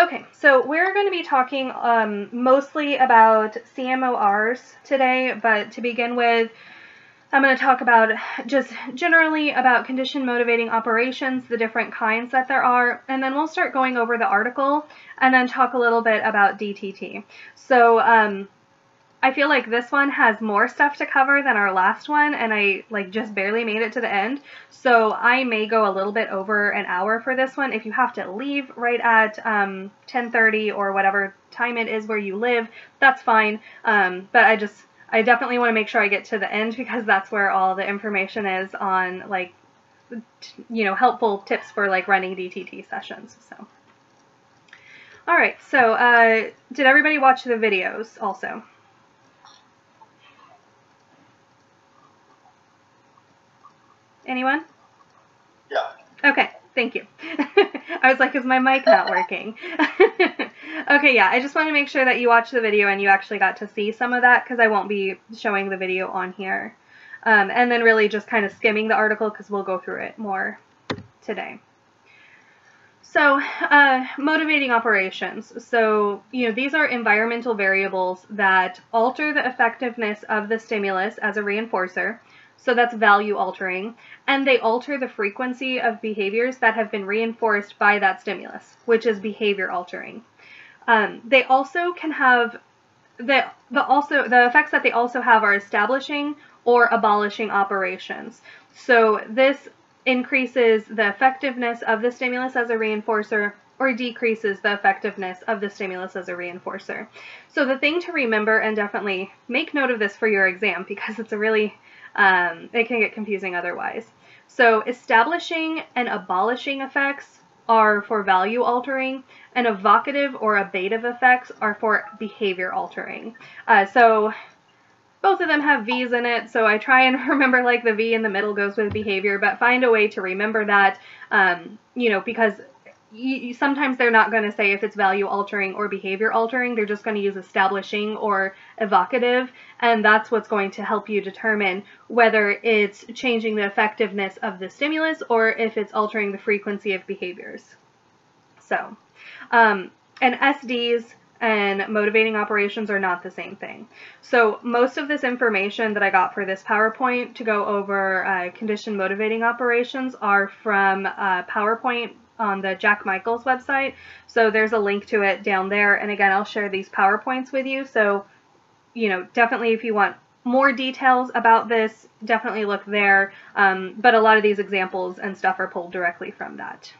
Okay, so we're going to be talking mostly about CMO-Rs today, but to begin with, I'm going to talk about just generally about condition-motivating operations, the different kinds that there are, and then we'll start going over the article and then talk a little bit about DTT. So I feel like this one has more stuff to cover than our last one, and I like just barely made it to the end, so I may go a little bit over an hour for this one. If you have to leave right at 10:30 or whatever time it is where you live, that's fine, but I definitely want to make sure I get to the end because that's where all the information is on, like, you know, helpful tips for like running DTT sessions. So, all right. So, did everybody watch the videos also? Anyone? Yeah. Okay. Thank you. I was like, is my mic not working? Okay, yeah, I just want to make sure that you watched the video and you actually got to see some of that because I won't be showing the video on here. And then really just kind of skimming the article because we'll go through it more today. So motivating operations. So, you know, these are environmental variables that alter the effectiveness of the stimulus as a reinforcer. So that's value altering, and they alter the frequency of behaviors that have been reinforced by that stimulus, which is behavior altering. They also can have, the effects that they also have are establishing or abolishing operations. So this increases the effectiveness of the stimulus as a reinforcer or decreases the effectiveness of the stimulus as a reinforcer. So the thing to remember, and definitely make note of this for your exam because it's a really, it can get confusing otherwise. So establishing and abolishing effects are for value altering, and evocative or abative effects are for behavior altering. So both of them have V's in it, so I try and remember like the V in the middle goes with behavior, but find a way to remember that, you know, because sometimes they're not going to say if it's value altering or behavior altering, they're just going to use establishing or evocative, and that's what's going to help you determine whether it's changing the effectiveness of the stimulus or if it's altering the frequency of behaviors. So, and SDs and motivating operations are not the same thing. So most of this information that I got for this PowerPoint to go over conditioned motivating operations are from PowerPoint on the Jack Michael's website. So there's a link to it down there. And again, I'll share these PowerPoints with you. So, you know, definitely if you want more details about this, definitely look there. But a lot of these examples and stuff are pulled directly from that.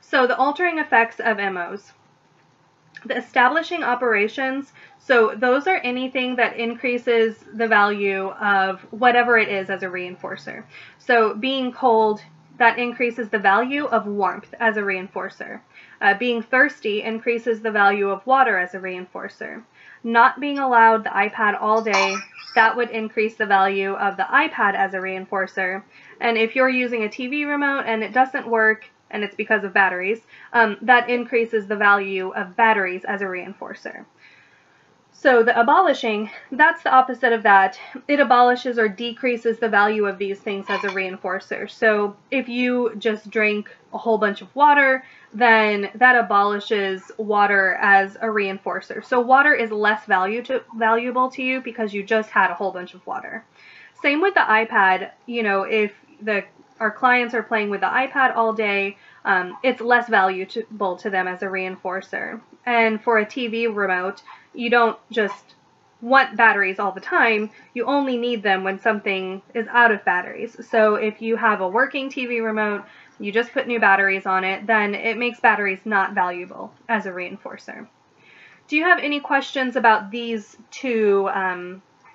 So the altering effects of MOs. The establishing operations, so those are anything that increases the value of whatever it is as a reinforcer. So being cold, that increases the value of warmth as a reinforcer. Being thirsty increases the value of water as a reinforcer. Not being allowed the iPad all day, that would increase the value of the iPad as a reinforcer. And if you're using a TV remote and it doesn't work, and it's because of batteries, that increases the value of batteries as a reinforcer. So the abolishing, that's the opposite of that. It abolishes or decreases the value of these things as a reinforcer. So if you just drink a whole bunch of water, then that abolishes water as a reinforcer. So water is less valuable to you because you just had a whole bunch of water. Same with the iPad. You know, if our clients are playing with the iPad all day, it's less valuable to them as a reinforcer. And for a TV remote, you don't just want batteries all the time, you only need them when something is out of batteries. So if you have a working TV remote, you just put new batteries on it, then it makes batteries not valuable as a reinforcer. Do you have any questions about these two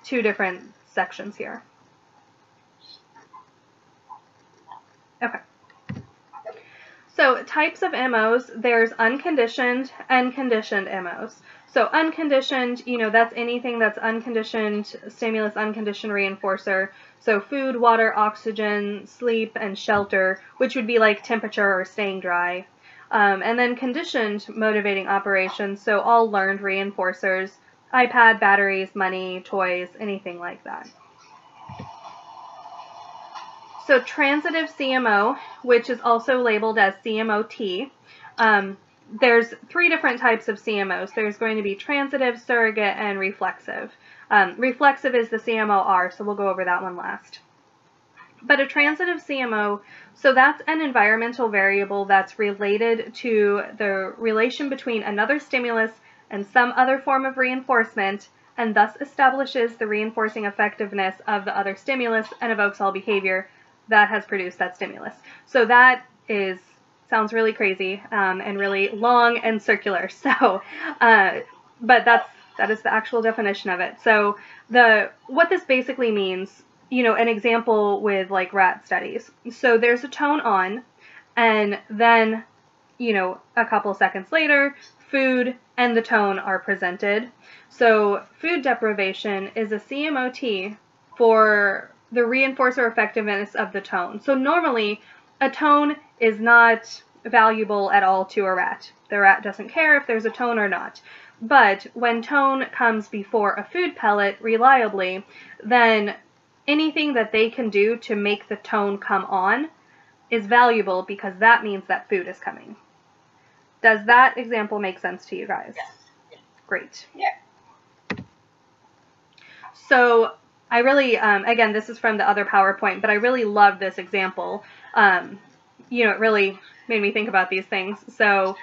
different sections here? Okay. So types of MOs, there's unconditioned and conditioned MOs. So unconditioned, you know, that's anything that's unconditioned stimulus, unconditioned reinforcer. So food, water, oxygen, sleep, and shelter, which would be like temperature or staying dry. And then conditioned motivating operations, so all learned reinforcers, iPad, batteries, money, toys, anything like that. So transitive CMO, which is also labeled as CMO-T, there's three different types of CMOs. There's going to be transitive, surrogate, and reflexive. Reflexive is the CMO-R, so we'll go over that one last. But a transitive CMO, so that's an environmental variable that's related to the relation between another stimulus and some other form of reinforcement, and thus establishes the reinforcing effectiveness of the other stimulus and evokes all behavior that has produced that stimulus. So that is, sounds really crazy and really long and circular. So, but that is the actual definition of it. So what this basically means, you know, an example with like rat studies. So there's a tone on, and then, you know, a couple seconds later, food and the tone are presented. So food deprivation is a CMO-T for the reinforcer effectiveness of the tone. So normally a tone is not valuable at all to a rat. The rat doesn't care if there's a tone or not. But when tone comes before a food pellet reliably, then anything that they can do to make the tone come on is valuable because that means that food is coming. Does that example make sense to you guys? Yes. Yeah. Great. Yeah. So I really, again, this is from the other PowerPoint, but I really love this example. You know, it really made me think about these things. So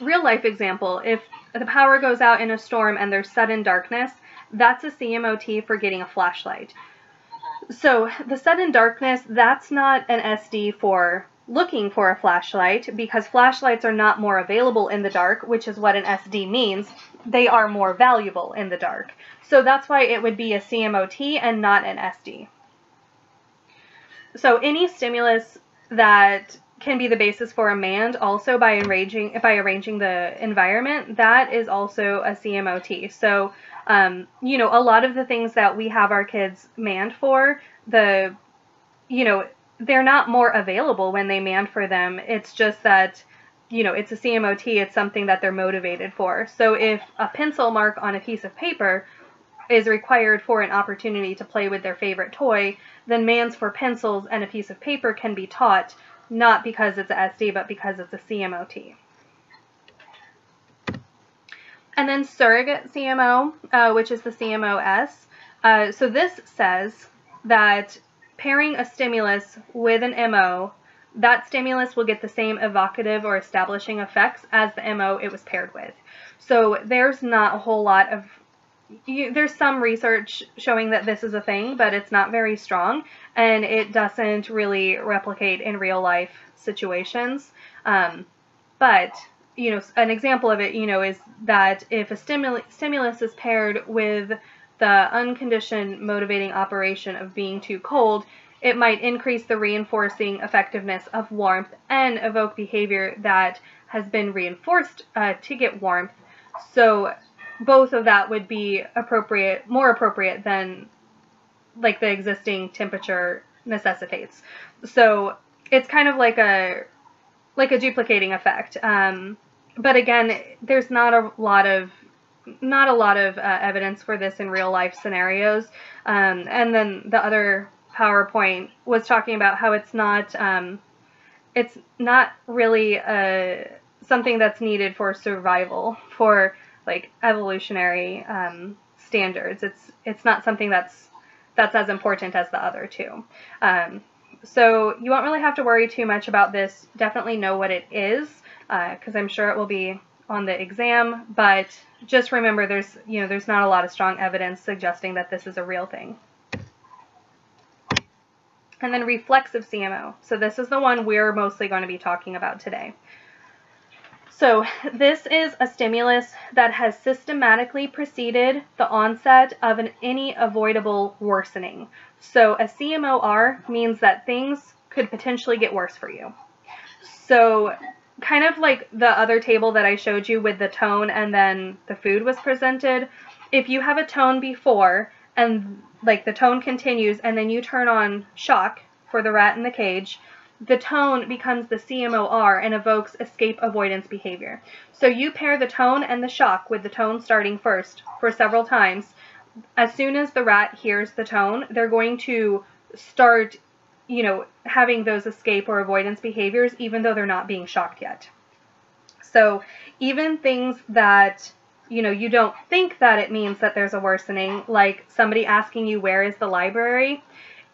real life example, if the power goes out in a storm and there's sudden darkness, that's a CMO-T for getting a flashlight. So the sudden darkness, that's not an SD for looking for a flashlight, because flashlights are not more available in the dark, which is what an SD means. They are more valuable in the dark. So that's why it would be a CMO-T and not an SD. So any stimulus that can be the basis for a MAND, also by arranging the environment, that is also a CMO-T. So, you know, a lot of the things that we have our kids MAND for, the, you know, they're not more available when they MAND for them. It's just that, you know, it's a CMO-T. It's something that they're motivated for. So if a pencil mark on a piece of paper is required for an opportunity to play with their favorite toy, then MANDs for pencils and a piece of paper can be taught, not because it's an SD, but because it's a CMO-T. And then surrogate CMO, which is the CMO-S. So this says that pairing a stimulus with an MO, that stimulus will get the same evocative or establishing effects as the MO it was paired with. So there's not a whole lot of, there's some research showing that this is a thing, but it's not very strong, and it doesn't really replicate in real life situations. But, you know, an example of it, you know, is that if a stimulus is paired with the unconditioned motivating operation of being too cold, it might increase the reinforcing effectiveness of warmth and evoke behavior that has been reinforced to get warmth. So both of that would be appropriate, more appropriate than like the existing temperature necessitates. So it's kind of like a duplicating effect. But again, there's not a lot of evidence for this in real life scenarios. And then the other PowerPoint was talking about how it's not really something that's needed for survival, for like evolutionary standards. It's not something that's as important as the other two. So you won't really have to worry too much about this. Definitely know what it is, because I'm sure it will be on the exam, but just remember there's not a lot of strong evidence suggesting that this is a real thing. And then reflexive CMO. So this is the one we're mostly going to be talking about today. So this is a stimulus that has systematically preceded the onset of any avoidable worsening. So a CMO-R means that things could potentially get worse for you. So kind of like the other table that I showed you with the tone and then the food was presented, if you have a tone before and like the tone continues and then you turn on shock for the rat in the cage, the tone becomes the CMO-R and evokes escape avoidance behavior. So you pair the tone and the shock with the tone starting first for several times. As soon as the rat hears the tone, they're going to start you know, having those escape or avoidance behaviors, even though they're not being shocked yet. So even things that, you know, you don't think that it means that there's a worsening, like somebody asking you, where is the library?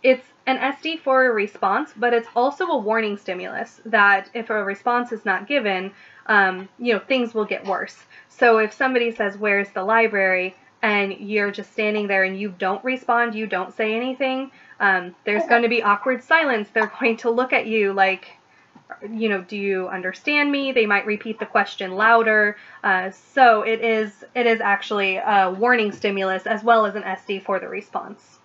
It's an SD for a response, but it's also a warning stimulus that if a response is not given, you know, things will get worse. So if somebody says, where's the library? And you're just standing there and you don't respond, you don't say anything, there's going to be awkward silence. They're going to look at you like, you know, do you understand me? They might repeat the question louder. So it is actually a warning stimulus as well as an SD for the response.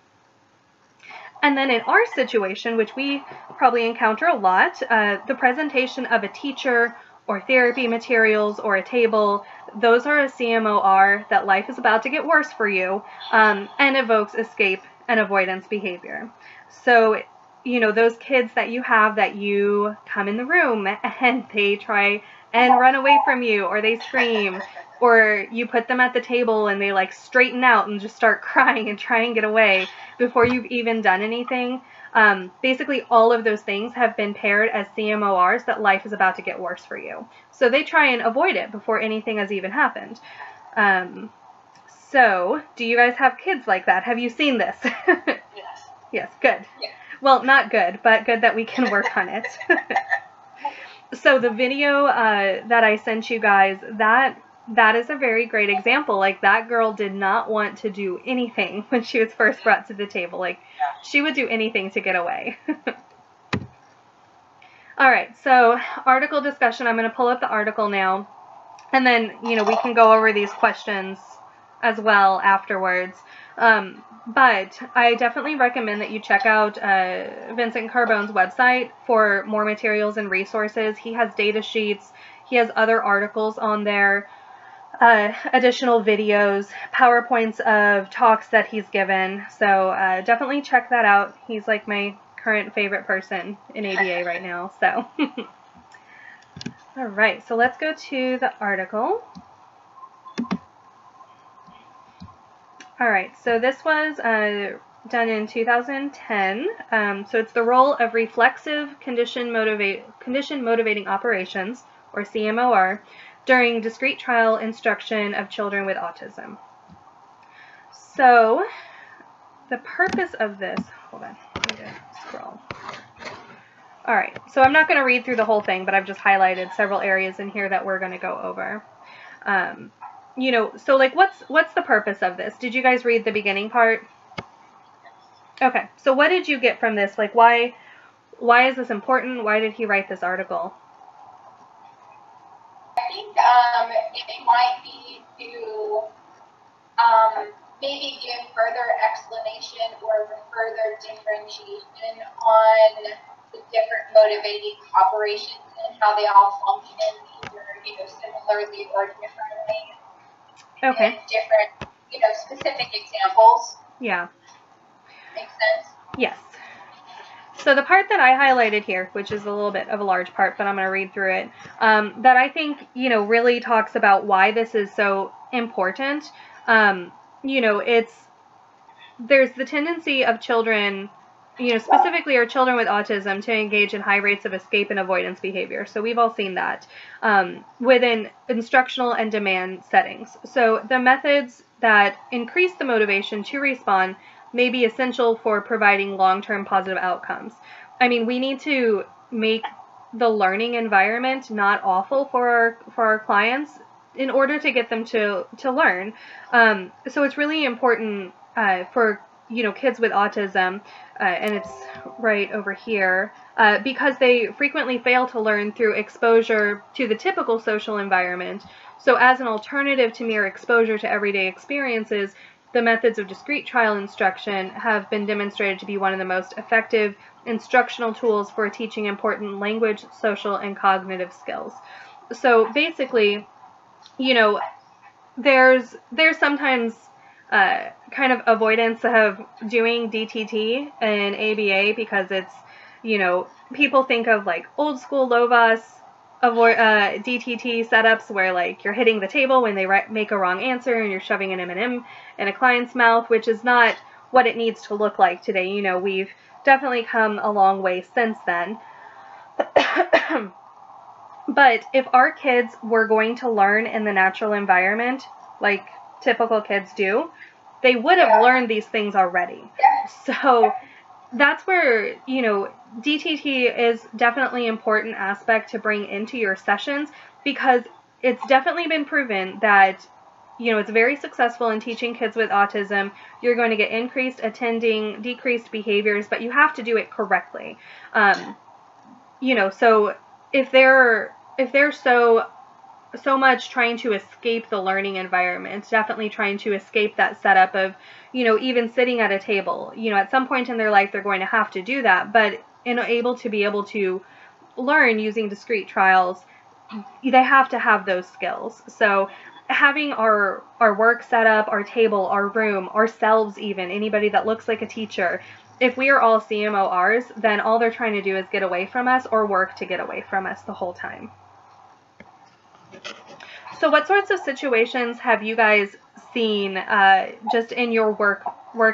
And then in our situation, which we probably encounter a lot, the presentation of a teacher or therapy materials or a table, those are a CMO-R that life is about to get worse for you, and evokes escape and avoidance behavior. So, you know, those kids that you have that you come in the room and they try and run away from you, or they scream, or you put them at the table and they like straighten out and just start crying and try and get away before you've even done anything. Basically all of those things have been paired as CMO-Rs that life is about to get worse for you. So they try and avoid it before anything has even happened. So do you guys have kids like that? Have you seen this? Yes. Yes, good. Yes. Well, not good, but good that we can work on it. So the video that I sent you guys, that is a very great example. Like, that girl did not want to do anything when she was first brought to the table. Like, she would do anything to get away. All right, so article discussion. I'm going to pull up the article now, and then, you know, we can go over these questions as well afterwards. But I definitely recommend that you check out Vincent Carbone's website for more materials and resources. He has data sheets. He has other articles on there. Additional videos, PowerPoints of talks that he's given. So definitely check that out. He's like my current favorite person in ABA right now. So, all right, so let's go to the article. All right, so this was done in 2010. So it's the role of reflexive condition motivating operations, or CMO-R, during discrete trial instruction of children with autism. So the purpose of this, hold on, let me just scroll. All right, so I'm not going to read through the whole thing, but I've just highlighted several areas in here that we're going to go over. You know, so like what's the purpose of this? Did you guys read the beginning part? Okay, so what did you get from this? Like, why is this important? Why did he write this article? It might be to maybe give further explanation or further differentiation on the different motivating operations and how they all function either, you know, similarly or differently. Okay. And different, you know, specific examples. Yeah. Makes sense? Yes. So the part that I highlighted here, which is a little bit of a large part, but I'm going to read through it, that I think, you know, really talks about why this is so important. You know, there's the tendency of children, you know, specifically our children with autism, to engage in high rates of escape and avoidance behavior. So we've all seen that within instructional and demand settings. So the methods that increase the motivation to respond may be essential for providing long-term positive outcomes. I mean, we need to make the learning environment not awful for our clients in order to get them to learn. So it's really important for, you know, kids with autism, and it's right over here, because they frequently fail to learn through exposure to the typical social environment. So as an alternative to mere exposure to everyday experiences, the methods of discrete trial instruction have been demonstrated to be one of the most effective instructional tools for teaching important language, social, and cognitive skills. So basically, you know, there's sometimes kind of avoidance of doing DTT in ABA because it's, you know, people think of like old school Lovaas DTT setups where like you're hitting the table when they make a wrong answer and you're shoving an M&M in a client's mouth, which is not what it needs to look like today. You know, we've definitely come a long way since then. But if our kids were going to learn in the natural environment, like typical kids do, they would have learned these things already. So that's where, you know, DTT is definitely an important aspect to bring into your sessions, because it's definitely been proven that, you know, it's very successful in teaching kids with autism. You're going to get increased attending, decreased behaviors, but you have to do it correctly. You know, so if they're so much trying to escape the learning environment, definitely trying to escape that setup of, you know, even sitting at a table, you know, at some point in their life, they're going to have to do that, but to be able to learn using discrete trials, they have to have those skills. So having our work set up, our table, our room, ourselves, even anybody that looks like a teacher, if we are all CMO-Rs, then all they're trying to do is get away from us or work to get away from us the whole time. So what sorts of situations have you guys seen just in your work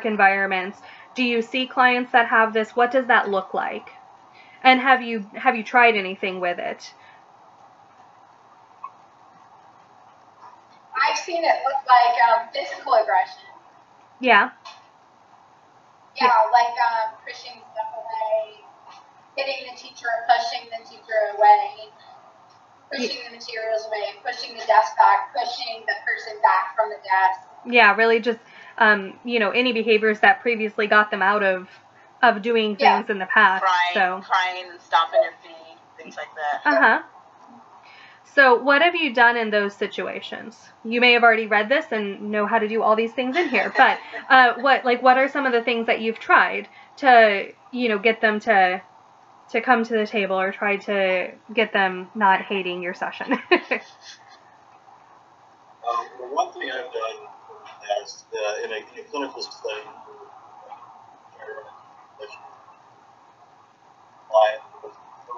environments? Do you see clients that have this? What does that look like? And have you tried anything with it? I've seen it look like physical aggression. Yeah. Yeah, like pushing stuff away, hitting the teacher, pushing the teacher away, pushing the materials away, pushing the desk back, pushing the person back from the desk. Yeah, really just, you know, any behaviors that previously got them out of doing things in the past. Crying and stomping their feet, things like that. Uh-huh. So what have you done in those situations? You may have already read this and know how to do all these things in here, but what are some of the things that you've tried to, you know, get them to come to the table, or try to get them not hating your session? The one thing I've done is in a clinical setting, I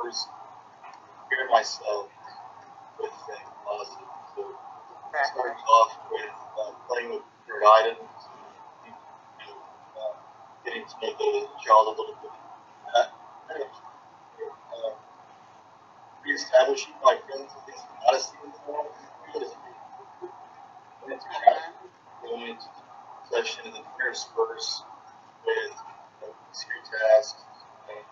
first prepare myself with things positive. So starting off with playing with your guidance, getting to know the child a little bit. Reestablishing my friends with things I've not seen before. And it's going into the session and then intersperse with easier tasks. And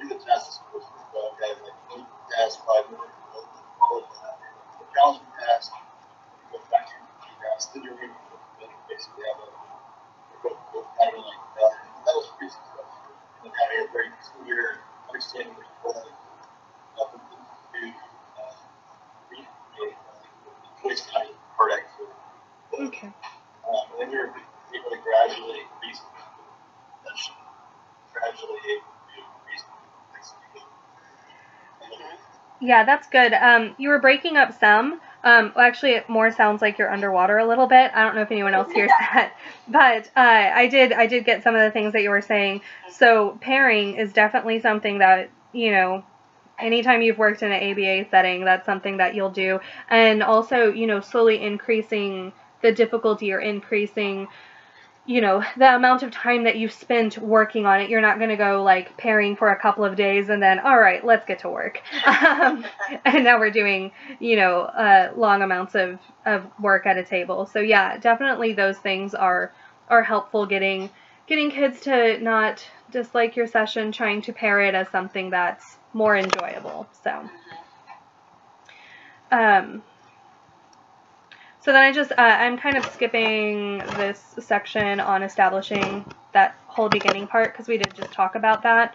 do the tasks as well. Guys, like any task 5 minutes. Challenging task, go back to your task, then you're going to basically have a pattern like that. And that was pretty successful. And having a very clear understanding of what to recreate the choice kind of part activity. Okay. And then you're able to gradually increase the session, gradually able to increase the execution. Yeah, that's good. You were breaking up some. Actually, it more sounds like you're underwater a little bit. I don't know if anyone else hears that, but I did get some of the things that you were saying. So pairing is definitely something that, you know, anytime you've worked in an ABA setting, that's something that you'll do. And also, you know, slowly increasing the difficulty or increasing, you know, the amount of time that you spend working on it. You're not going to go like pairing for a couple of days and then, all right, let's get to work. And now we're doing, you know, long amounts of work at a table. So yeah, definitely those things are helpful, getting kids to not dislike your session, trying to pair it as something that's more enjoyable. So, so then I just, I'm kind of skipping this section on establishing that whole beginning part, because we did just talk about that.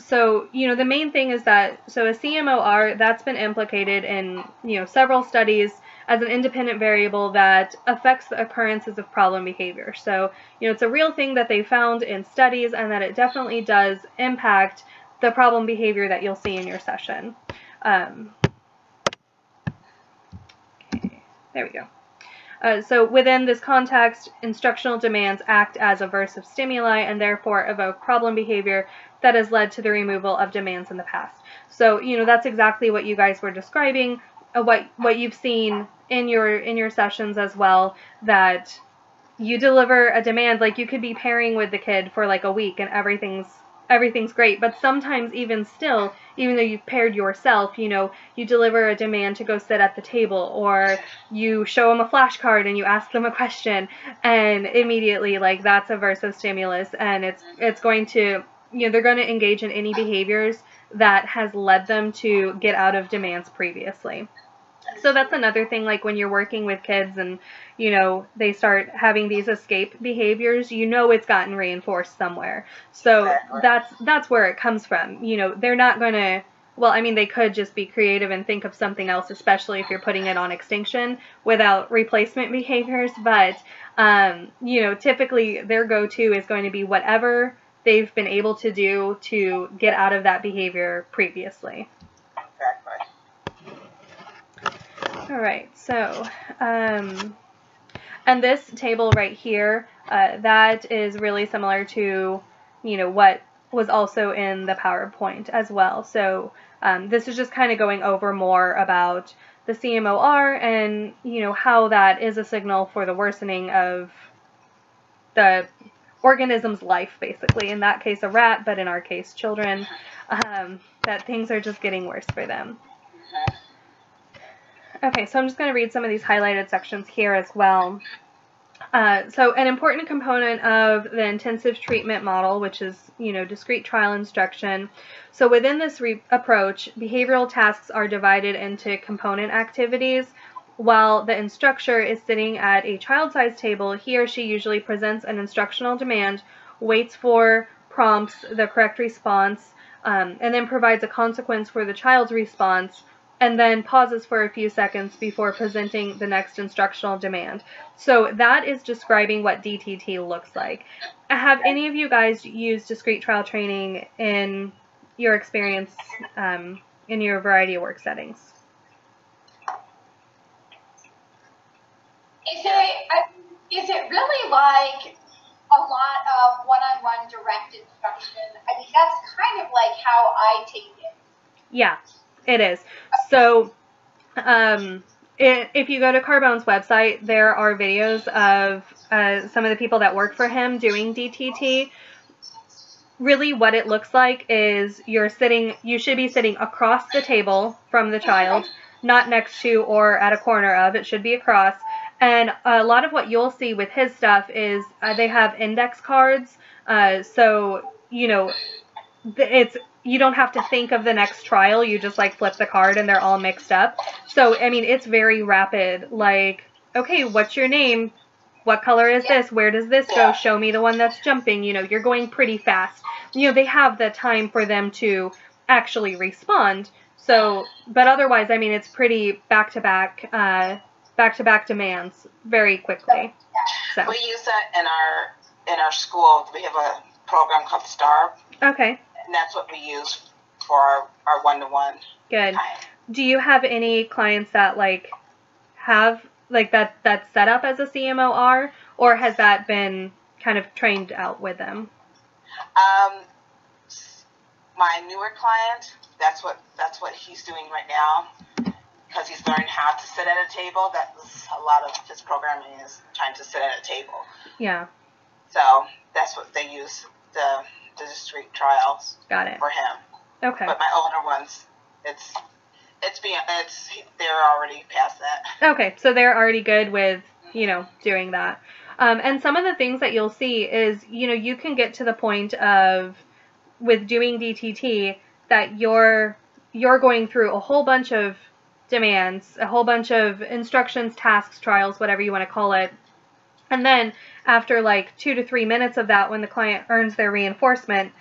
So, you know, the main thing is that, so a CMO-R, that's been implicated in, you know, several studies as an independent variable that affects the occurrences of problem behavior. So, you know, it's a real thing that they found in studies, and that it definitely does impact the problem behavior that you'll see in your session. There we go. So within this context, instructional demands act as aversive stimuli and therefore evoke problem behavior that has led to the removal of demands in the past. So, you know, that's exactly what you guys were describing, what you've seen in your sessions as well, that you deliver a demand, like you could be pairing with the kid for like a week and everything's great. But sometimes even still, even though you've paired yourself, you know, you deliver a demand to go sit at the table, or you show them a flashcard and you ask them a question, and immediately like that's a aversive stimulus, and it's going to, you know, they're going to engage in any behaviors that has led them to get out of demands previously. So that's another thing, like when you're working with kids and, you know, they start having these escape behaviors, you know, it's gotten reinforced somewhere. So exactly. That's where it comes from. You know, they're not going to, well, I mean, they could just be creative and think of something else, especially if you're putting it on extinction without replacement behaviors. But, you know, typically their go-to is going to be whatever they've been able to do to get out of that behavior previously. All right, so, and this table right here, that is really similar to, you know, what was also in the PowerPoint as well. So this is just kind of going over more about the CMO-R and, you know, how that is a signal for the worsening of the organism's life, basically. In that case, a rat, but in our case, children, that things are just getting worse for them. Okay, so I'm just going to read some of these highlighted sections here as well. So an important component of the intensive treatment model, which is, you know, discrete trial instruction. So within this approach, behavioral tasks are divided into component activities. While the instructor is sitting at a child-sized table, he or she usually presents an instructional demand, waits for prompts, the correct response, and then provides a consequence for the child's response, and then pauses for a few seconds before presenting the next instructional demand. So that is describing what DTT looks like. Have any of you guys used discrete trial training in your experience in your variety of work settings? Is it really like a lot of one-on-one direct instruction? I mean, that's kind of like how I take it. Yeah. It is. So if you go to Carbone's website, there are videos of some of the people that work for him doing DTT. Really what it looks like is you're sitting, you should be sitting across the table from the child, not next to or at a corner of, it should be across. And a lot of what you'll see with his stuff is they have index cards. So, you know, it's, you don't have to think of the next trial. You just like flip the card and they're all mixed up. So, I mean, it's very rapid. Like, okay, what's your name? What color is this? Where does this go? Show me the one that's jumping. You know, you're going pretty fast. You know, they have the time for them to actually respond. So, but otherwise, I mean, it's pretty back-to-back demands very quickly. So. We use that in our school. We have a program called STAR. Okay. And that's what we use for our one-to-one. Good. Time. Do you have any clients that like have like that's set up as a CMO-R, or has that been kind of trained out with them? My newer client, that's what he's doing right now, because he's learned how to sit at a table. That's a lot of his programming is trying to sit at a table. Yeah. So that's what they use the discrete trials. Got it. For him. Okay. But my older ones, they're already past that. Okay, so they're already good with, you know, doing that. And some of the things that you'll see is, you know, you can get to the point of with doing DTT that you're going through a whole bunch of demands, a whole bunch of instructions, tasks, trials, whatever you want to call it. And then after like 2 to 3 minutes of that, when the client earns their reinforcement,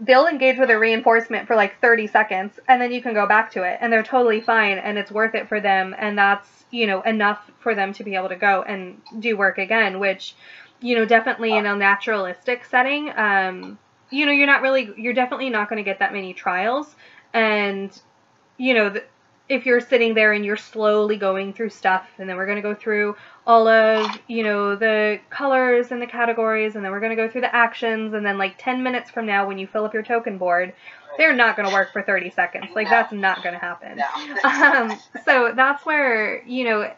they'll engage with a reinforcement for like 30 seconds, and then you can go back to it, and they're totally fine, and it's worth it for them, and that's, you know, enough for them to be able to go and do work again, which, you know, definitely in a naturalistic setting, you know, you're definitely not going to get that many trials, and, you know, if you're sitting there and you're slowly going through stuff, and then we're going to go through all of, you know, the colors and the categories, and then we're going to go through the actions, and then like 10 minutes from now when you fill up your token board, they're not going to work for 30 seconds. Like, that's not going to happen. So that's where, you know,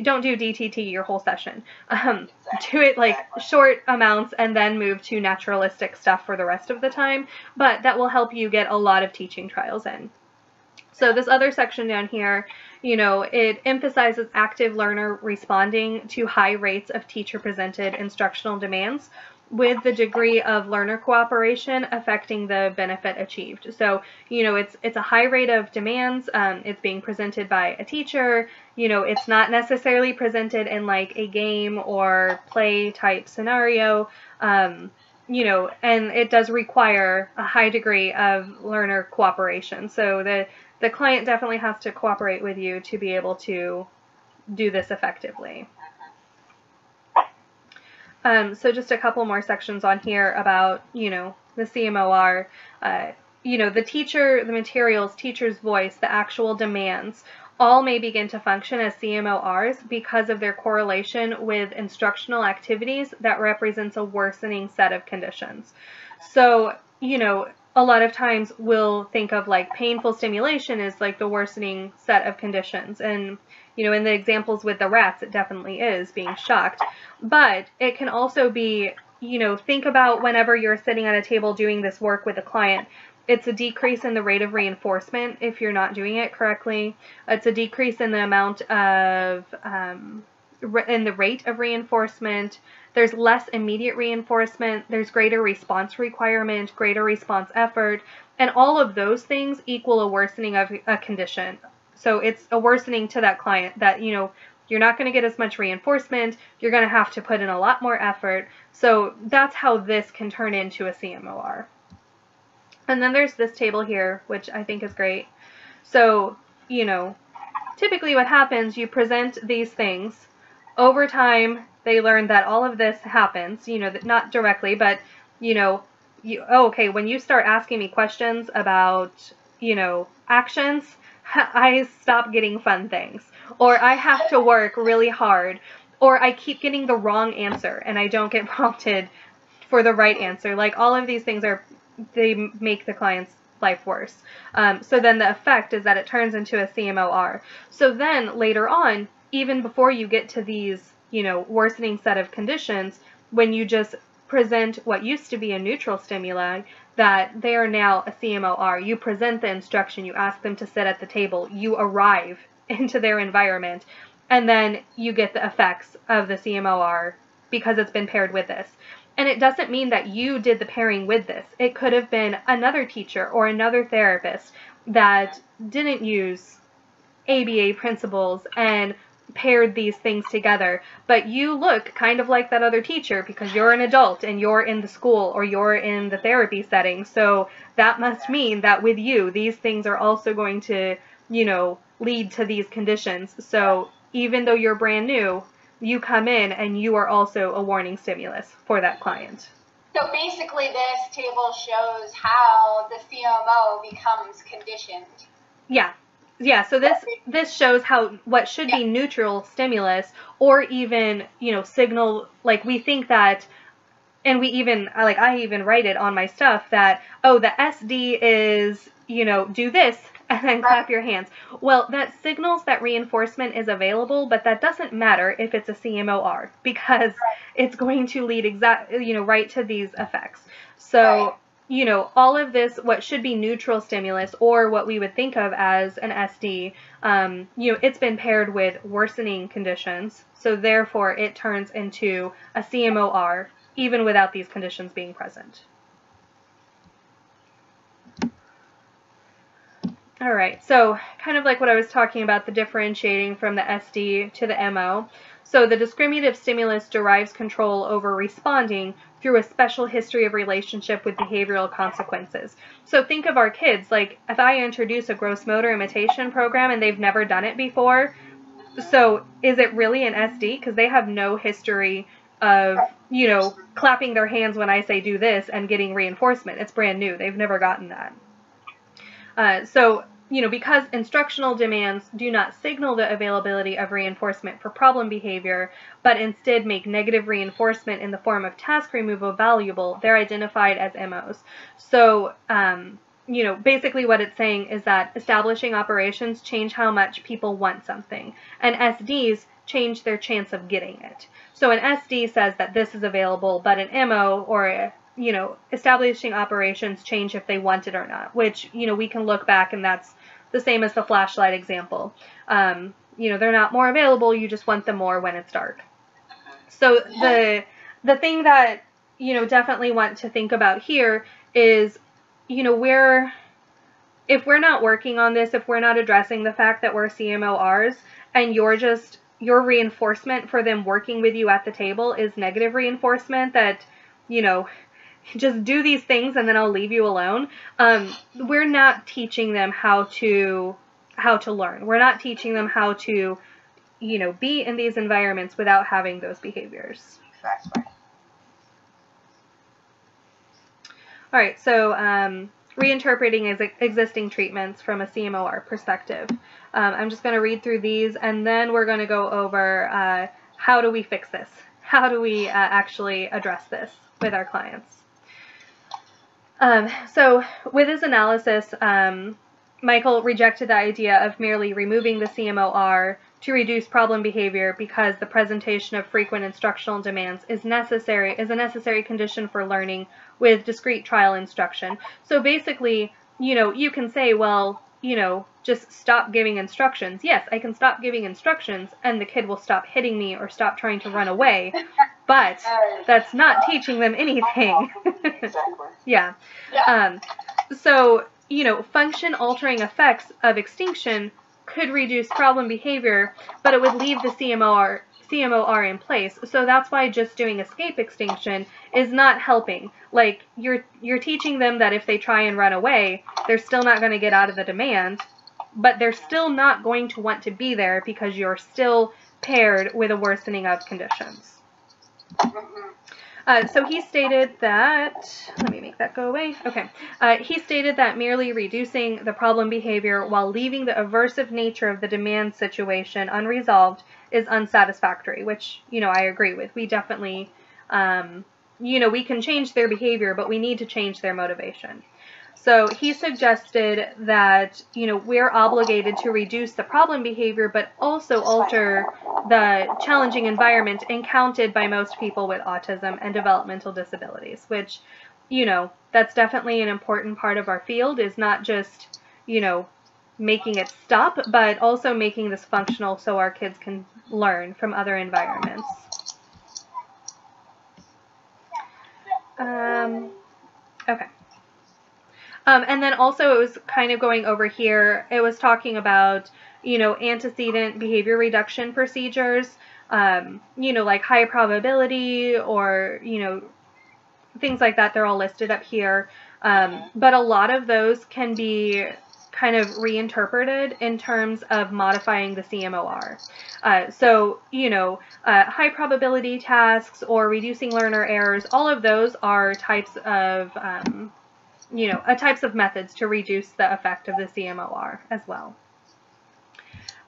don't do DTT your whole session. Do it like short amounts and then move to naturalistic stuff for the rest of the time. But that will help you get a lot of teaching trials in. So this other section down here, you know, it emphasizes active learner responding to high rates of teacher-presented instructional demands with the degree of learner cooperation affecting the benefit achieved. So, you know, it's a high rate of demands. It's being presented by a teacher. You know, it's not necessarily presented in like a game or play type scenario. You know, and it does require a high degree of learner cooperation. So the client definitely has to cooperate with you to be able to do this effectively. So just a couple more sections on here about, you know, the CMO-R, you know, the teacher, the materials, teacher's voice, the actual demands, all may begin to function as CMO-Rs because of their correlation with instructional activities that represents a worsening set of conditions. So, you know, a lot of times we'll think of like painful stimulation is like the worsening set of conditions. And, you know, in the examples with the rats, it definitely is being shocked. But it can also be, you know, think about whenever you're sitting at a table doing this work with a client, it's a decrease in the rate of reinforcement if you're not doing it correctly. It's a decrease in the amount of, in the rate of reinforcement. There's less immediate reinforcement. There's greater response requirement, greater response effort, and all of those things equal a worsening of a condition. So it's a worsening to that client that, you know, you're not going to get as much reinforcement. You're going to have to put in a lot more effort. So that's how this can turn into a CMO-R. And then there's this table here, which I think is great. So, you know, typically what happens, you present these things. Over time, they learn that all of this happens, you know, that not directly, but, you know, you, oh, okay, when you start asking me questions about, you know, actions, I stop getting fun things, or I have to work really hard, or I keep getting the wrong answer and I don't get prompted for the right answer. Like all of these things are, they make the client's life worse. So then the effect is that it turns into a CMO-R. So then later on, even before you get to these, you know, worsening set of conditions, when you just present what used to be a neutral stimuli, that they are now a CMO-R. You present the instruction, you ask them to sit at the table, you arrive into their environment, and then you get the effects of the CMO-R because it's been paired with this. And it doesn't mean that you did the pairing with this. It could have been another teacher or another therapist that didn't use ABA principles and paired these things together. But you look kind of like that other teacher because you're an adult and you're in the school or you're in the therapy setting. So that must mean that with you, these things are also going to, you know, lead to these conditions. So even though you're brand new, you come in and you are also a warning stimulus for that client. So basically this table shows how the CMO becomes conditioned. Yeah. Yeah, so this shows how what should be neutral stimulus or even, you know, signal, like we think that, and we even, like I even write it on my stuff that, oh, the SD is, you know, do this and then clap your hands. Well, that signals that reinforcement is available, but that doesn't matter if it's a CMO-R because it's going to lead exactly, you know, right to these effects. So... Right. You know, all of this, what should be neutral stimulus or what we would think of as an SD, you know, it's been paired with worsening conditions. So therefore, it turns into a CMO-R, even without these conditions being present. All right, so kind of like what I was talking about, the differentiating from the SD to the MO. So the discriminative stimulus derives control over responding through a special history of relationship with behavioral consequences. So think of our kids, like if I introduce a gross motor imitation program and they've never done it before, so is it really an SD? Because they have no history of, you know, clapping their hands when I say do this and getting reinforcement. It's brand new. They've never gotten that. So, you know, because instructional demands do not signal the availability of reinforcement for problem behavior, but instead make negative reinforcement in the form of task removal valuable, they're identified as MOs. So, you know, basically what it's saying is that establishing operations change how much people want something, and SDs change their chance of getting it. So an SD says that this is available, but an MO or a, you know, establishing operations change if they want it or not, which, you know, we can look back and that's the same as the flashlight example. You know, they're not more available, you just want them more when it's dark. So the thing that, you know, definitely want to think about here is, you know, if we're not working on this, if we're not addressing the fact that we're CMO-Rs and you're just, your reinforcement for them working with you at the table is negative reinforcement that, you know, just do these things and then I'll leave you alone. We're not teaching them how to learn. We're not teaching them how to, you know, be in these environments without having those behaviors. Exactly. All right, so reinterpreting existing treatments from a CMO-R perspective. I'm just going to read through these, and then we're going to go over how do we fix this? How do we actually address this with our clients? So with his analysis, Michael rejected the idea of merely removing the CMO-R to reduce problem behavior because the presentation of frequent instructional demands is a necessary condition for learning with discrete trial instruction. So basically, you know, you can say, well, you know, just stop giving instructions. Yes, I can stop giving instructions and the kid will stop hitting me or stop trying to run away, but that's not teaching them anything. Yeah. So, you know, function altering effects of extinction could reduce problem behavior, but it would leave the CMO-R in place. So that's why just doing escape extinction is not helping. Like you're teaching them that if they try and run away, they're still not going to get out of the demand, but they're still not going to want to be there because you're still paired with a worsening of conditions. So he stated that, let me make that go away. Okay. He stated that merely reducing the problem behavior while leaving the aversive nature of the demand situation unresolved is unsatisfactory, which, you know, I agree with. We definitely, you know, we can change their behavior, but we need to change their motivation. So he suggested that, you know, we're obligated to reduce the problem behavior, but also alter the challenging environment encountered by most people with autism and developmental disabilities, which, you know, that's definitely an important part of our field, is not just, you know, making it stop, but also making this functional so our kids can learn from other environments. Okay. And then also it was kind of going over here, it was talking about, you know, antecedent behavior reduction procedures, you know, like high probability or, you know, things like that. They're all listed up here. But a lot of those can be kind of reinterpreted in terms of modifying the CMO-R. So, you know, high probability tasks or reducing learner errors, all of those are types of, you know, types of methods to reduce the effect of the CMO-R as well.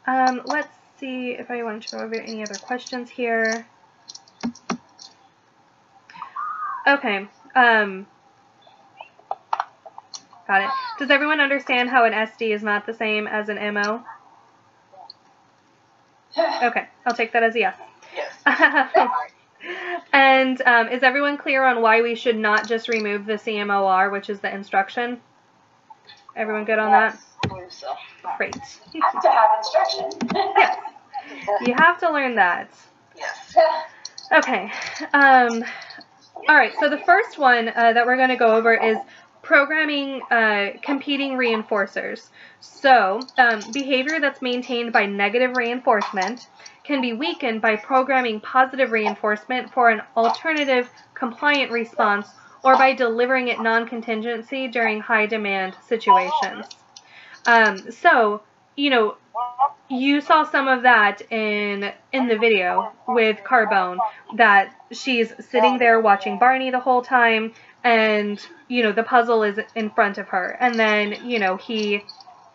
Let's see if I want to go over any other questions here. Okay. Got it. Does everyone understand how an SD is not the same as an MO? Okay. I'll take that as a yes. Yes. And is everyone clear on why we should not just remove the CMO-R, which is the instruction? Everyone good on that? So. Great. You have to have instruction. Yes. You have to learn that. Yes. Okay. All right. So the first one that we're going to go over is programming competing reinforcers. So behavior that's maintained by negative reinforcement can be weakened by programming positive reinforcement for an alternative compliant response or by delivering it non-contingency during high demand situations. So, you know, you saw some of that in the video with Carbone, that she's sitting there watching Barney the whole time and, you know, the puzzle is in front of her. And then, you know, he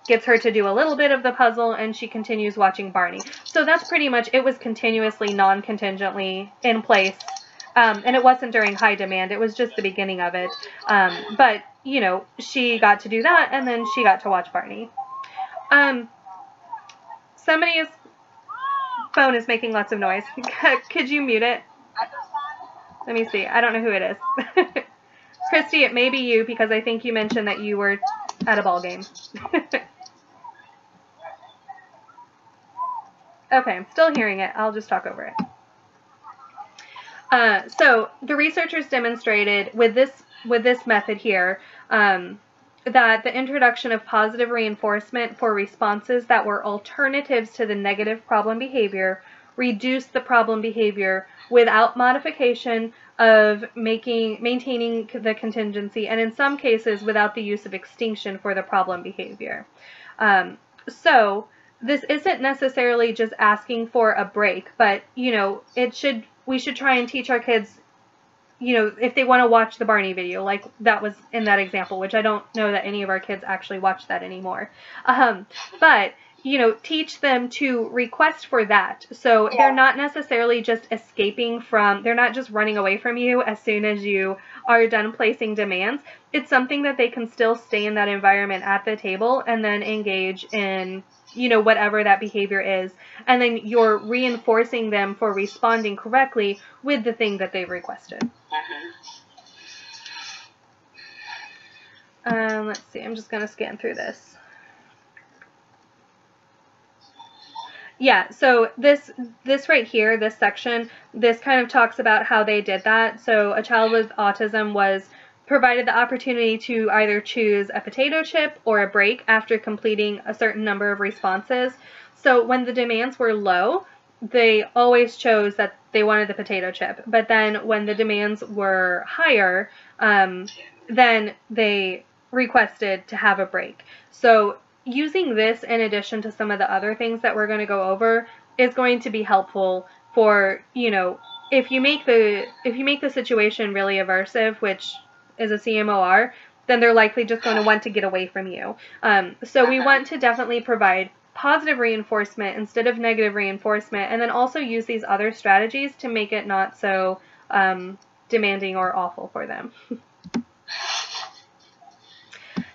gets her to do a little bit of the puzzle and she continues watching Barney. So that's pretty much, it was continuously non-contingently in place. And it wasn't during high demand. It was just the beginning of it. But, you know, she got to do that and then she got to watch Barney. Somebody is phone is making lots of noise. Could you mute it? Let me see. I don't know who it is. Christy, it may be you because I think you mentioned that you were at a ball game. Okay, I'm still hearing it. I'll just talk over it. So the researchers demonstrated with this method here that the introduction of positive reinforcement for responses that were alternatives to the negative problem behavior reduced the problem behavior without modification of maintaining the contingency, and in some cases without the use of extinction for the problem behavior. So this isn't necessarily just asking for a break, but you know, we should try and teach our kids, you know, if they want to watch the Barney video, like that was in that example, which I don't know that any of our kids actually watch that anymore. But you know, teach them to request for that. So yeah. They're not necessarily just escaping from, they're not just running away from you as soon as you are done placing demands. It's something that they can still stay in that environment at the table and then engage in, you know, whatever that behavior is. And then you're reinforcing them for responding correctly with the thing that they've requested. Let's see, I'm just going to scan through this. Yeah, so this right here, this section, this kind of talks about how they did that. So a child with autism was provided the opportunity to either choose a potato chip or a break after completing a certain number of responses. So when the demands were low, they always chose that they wanted the potato chip. But then when the demands were higher, then they requested to have a break. So using this in addition to some of the other things that we're going to go over is going to be helpful for, you know, if you make the situation really aversive, which is a CMO-R, then they're likely just going to want to get away from you. So we want to definitely provide positive reinforcement instead of negative reinforcement, and then also use these other strategies to make it not so demanding or awful for them.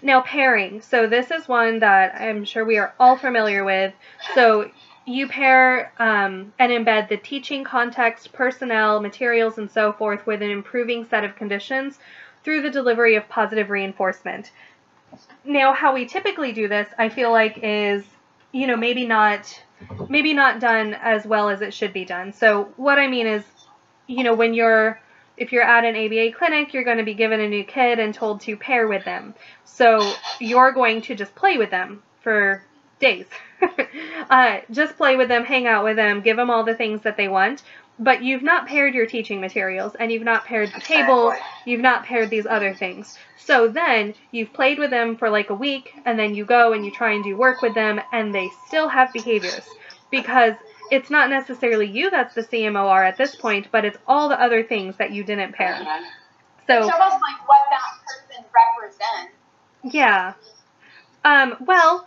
Now, pairing. So this is one that I'm sure we are all familiar with. So you pair and embed the teaching context, personnel, materials, and so forth with an improving set of conditions through the delivery of positive reinforcement. Now, how we typically do this, I feel like, is, you know, maybe not done as well as it should be done. So what I mean is, you know, if you're at an ABA clinic, you're going to be given a new kid and told to pair with them. So you're going to just play with them for days. Just play with them, hang out with them, give them all the things that they want. But you've not paired your teaching materials, and you've not paired the table, you've not paired these other things. So then you've played with them for like a week, and then you go and you try and do work with them, and they still have behaviors, because it's not necessarily you that's the CMO-R at this point, but it's all the other things that you didn't pair. Mm-hmm. So it's almost like what that person represents. Yeah. Well,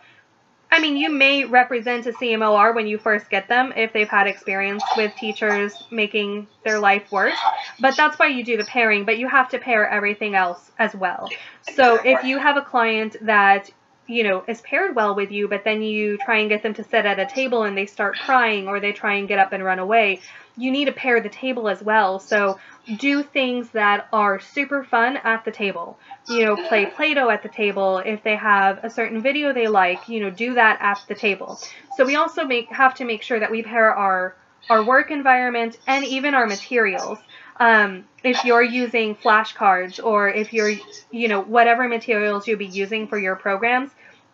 I mean, you may represent a CMO-R when you first get them if they've had experience with teachers making their life worse, but that's why you do the pairing, but you have to pair everything else as well. So if you have a client that, you know, is paired well with you, but then you try and get them to sit at a table and they start crying, or they try and get up and run away, you need to pair the table as well. So do things that are super fun at the table. You know, play Play-Doh at the table. If they have a certain video they like, you know, do that at the table. So we also have to make sure that we pair our work environment and even our materials. If you're using flashcards, or if you're, you know, whatever materials you'll be using for your programs,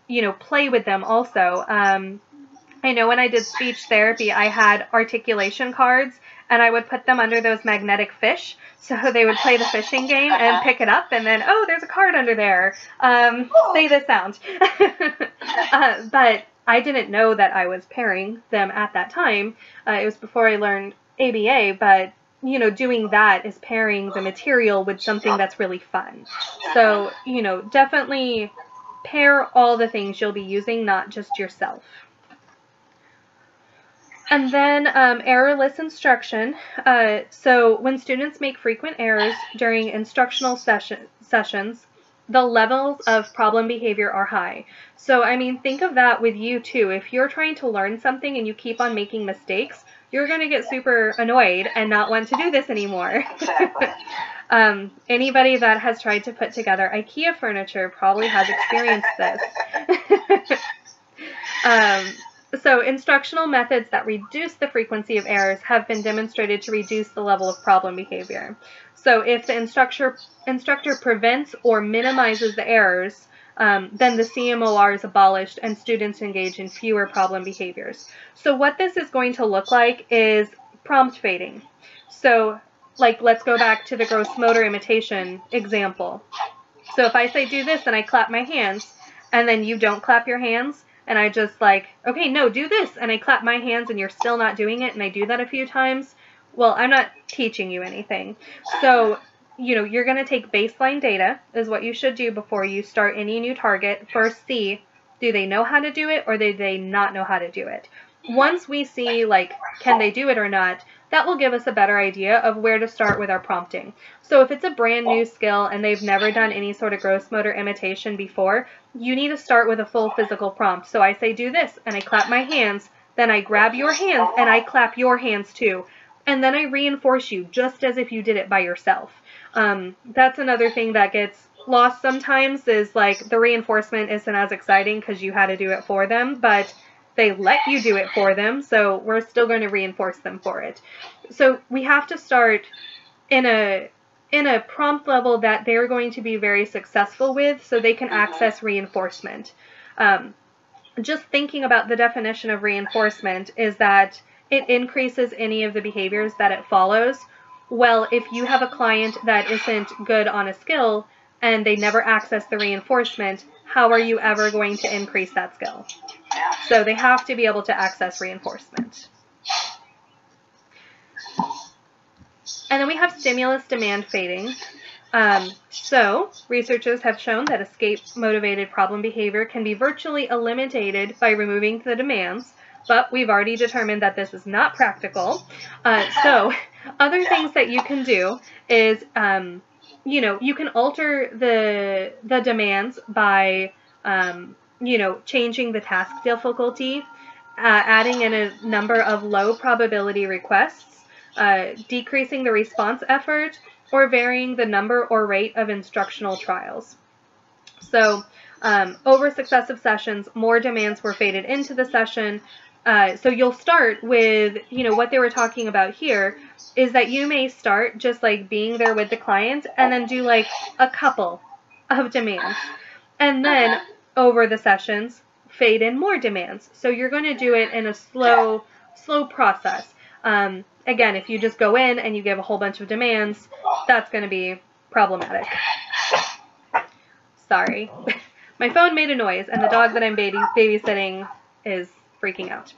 you know, play with them also. I know when I did speech therapy, I had articulation cards, and I would put them under those magnetic fish. So they would play the fishing game and pick it up, and then, oh, there's a card under there. Say this sound. But I didn't know that I was pairing them at that time. It was before I learned ABA, but you know, doing that is pairing the material with something that's really fun. So, you know, definitely pair all the things you'll be using, not just yourself. And then errorless instruction. So when students make frequent errors during instructional sessions, the levels of problem behavior are high. So, I mean, think of that with you too. If you're trying to learn something and you keep on making mistakes, you're going to get super annoyed and not want to do this anymore. Exactly. Anybody that has tried to put together IKEA furniture probably has experienced this. So instructional methods that reduce the frequency of errors have been demonstrated to reduce the level of problem behavior. So if the instructor prevents or minimizes the errors, then the CMO-R is abolished and students engage in fewer problem behaviors. So what this is going to look like is prompt fading. So like, let's go back to the gross motor imitation example. So if I say do this and I clap my hands and then you don't clap your hands, and I just like, okay, no, do this, and I clap my hands and you're still not doing it, and I do that a few times, well, I'm not teaching you anything. So, you know, you're going to take baseline data is what you should do before you start any new target. First, see, do they know how to do it or do they not know how to do it? Once we see, like, can they do it or not, that will give us a better idea of where to start with our prompting. So if it's a brand new skill and they've never done any sort of gross motor imitation before, you need to start with a full physical prompt. So I say do this, and I clap my hands, then I grab your hands, and I clap your hands too. And then I reinforce you, just as if you did it by yourself. That's another thing that gets lost sometimes is, like, the reinforcement isn't as exciting because you had to do it for them, but they let you do it for them, so we're still going to reinforce them for it. So we have to start in a prompt level that they're going to be very successful with so they can access reinforcement. Just thinking about the definition of reinforcement is that it increases any of the behaviors that it follows. Well, if you have a client that isn't good on a skill and they never access the reinforcement, how are you ever going to increase that skill? So they have to be able to access reinforcement. And then we have stimulus demand fading. So researchers have shown that escape-motivated problem behavior can be virtually eliminated by removing the demands, but we've already determined that this is not practical. So other things that you can do is, you know, you can alter the demands by you know, changing the task difficulty, adding in a number of low probability requests, decreasing the response effort, or varying the number or rate of instructional trials. So over successive sessions, more demands were faded into the session. So you'll start with, you know, what they were talking about here is that you may start just like being there with the client and then do like a couple of demands. And then over the sessions, fade in more demands. So you're going to do it in a slow process. Again, if you just go in and you give a whole bunch of demands, that's going to be problematic. Sorry. My phone made a noise, and the dog that I'm babysitting is freaking out.